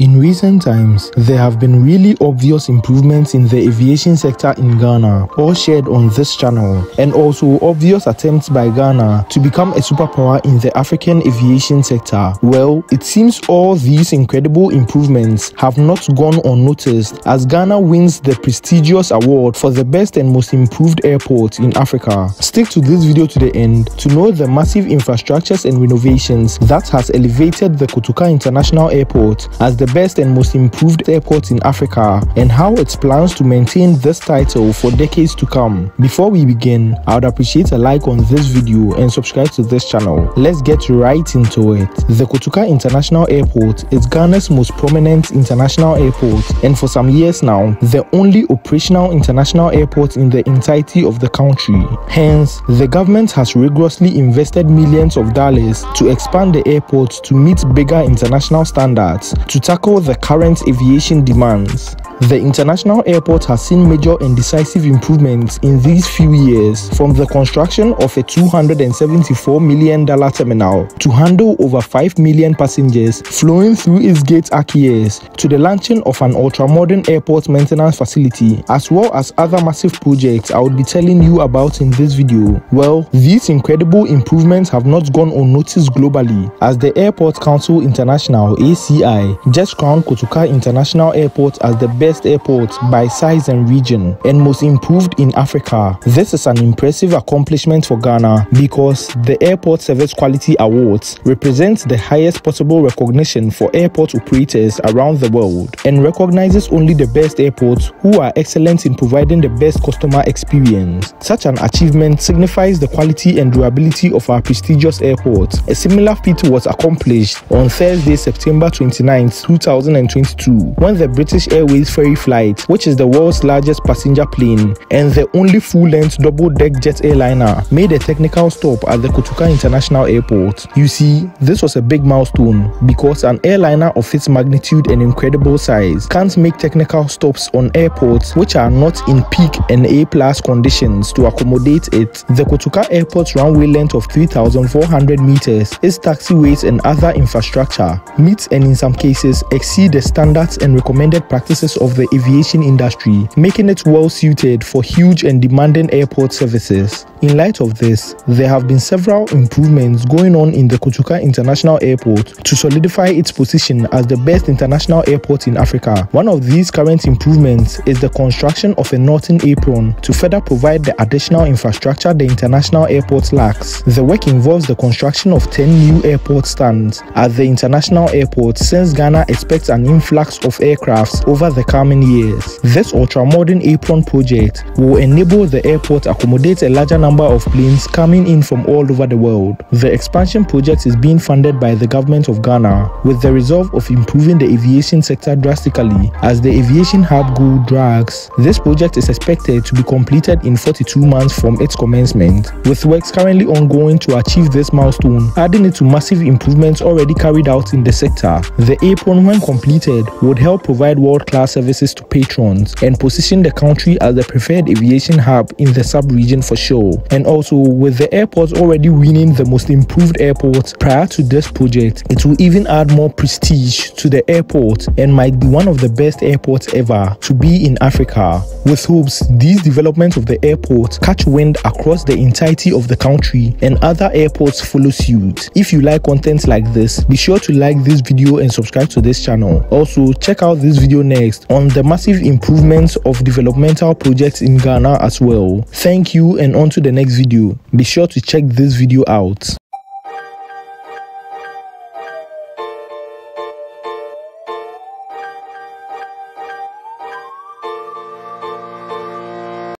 In recent times, there have been really obvious improvements in the aviation sector in Ghana, all shared on this channel, and also obvious attempts by Ghana to become a superpower in the African aviation sector. Well, it seems all these incredible improvements have not gone unnoticed as Ghana wins the prestigious award for the best and most improved airport in Africa. Stick to this video to the end to know the massive infrastructures and renovations that has elevated the Kotoka International Airport as the best and most improved airport in Africa, and how it plans to maintain this title for decades to come. Before we begin, I would appreciate a like on this video and subscribe to this channel. Let's get right into it. The Kotoka International Airport is Ghana's most prominent international airport, and for some years now, the only operational international airport in the entirety of the country. Hence, the government has rigorously invested millions of dollars to expand the airport to meet bigger international standards to tackle the current aviation demands. The international airport has seen major and decisive improvements in these few years, from the construction of a $274 million terminal to handle over 5 million passengers flowing through its gate each year, to the launching of an ultra-modern airport maintenance facility, as well as other massive projects I will be telling you about in this video. Well, these incredible improvements have not gone unnoticed globally, as the Airport Council International (ACI) just crowned Kotoka International Airport as the best airport by size and region and most improved in Africa. This is an impressive accomplishment for Ghana because the Airport Service Quality Awards represents the highest possible recognition for airport operators around the world and recognizes only the best airports who are excellent in providing the best customer experience. Such an achievement signifies the quality and durability of our prestigious airport. A similar feat was accomplished on Thursday, September 29th, 2022, when the British Airways ferry flight, which is the world's largest passenger plane and the only full-length double-deck jet airliner, made a technical stop at the Kotoka International Airport. You see, this was a big milestone because an airliner of its magnitude and incredible size can't make technical stops on airports which are not in peak and A-plus conditions to accommodate it. The Kotoka Airport's runway length of 3,400 meters, its taxiways and other infrastructure meets and in some cases exceed the standards and recommended practices of the aviation industry, making it well suited for huge and demanding airport services. In light of this, there have been several improvements going on in the Kotoka International Airport to solidify its position as the best international airport in Africa. One of these current improvements is the construction of a northern apron to further provide the additional infrastructure the international airport lacks. The work involves the construction of 10 new airport stands at the international airport since Ghana expects an influx of aircrafts over the coming years. This ultra-modern apron project will enable the airport to accommodate a larger number of planes coming in from all over the world. The expansion project is being funded by the government of Ghana with the resolve of improving the aviation sector drastically as the aviation hub goal drags. This project is expected to be completed in 42 months from its commencement, with works currently ongoing to achieve this milestone, adding it to massive improvements already carried out in the sector. The apron, when completed, would help provide world-class services to patrons and position the country as the preferred aviation hub in the sub-region for sure. And also, with the airport already winning the most improved airport prior to this project, it will even add more prestige to the airport and might be one of the best airports ever to be in Africa. With hopes, these developments of the airport catch wind across the entirety of the country and other airports follow suit. If you like content like this, be sure to like this video and subscribe to this channel. Also, check out this video next on the massive improvements of developmental projects in Ghana as well. Thank you, and on to the next video. Be sure to check this video out.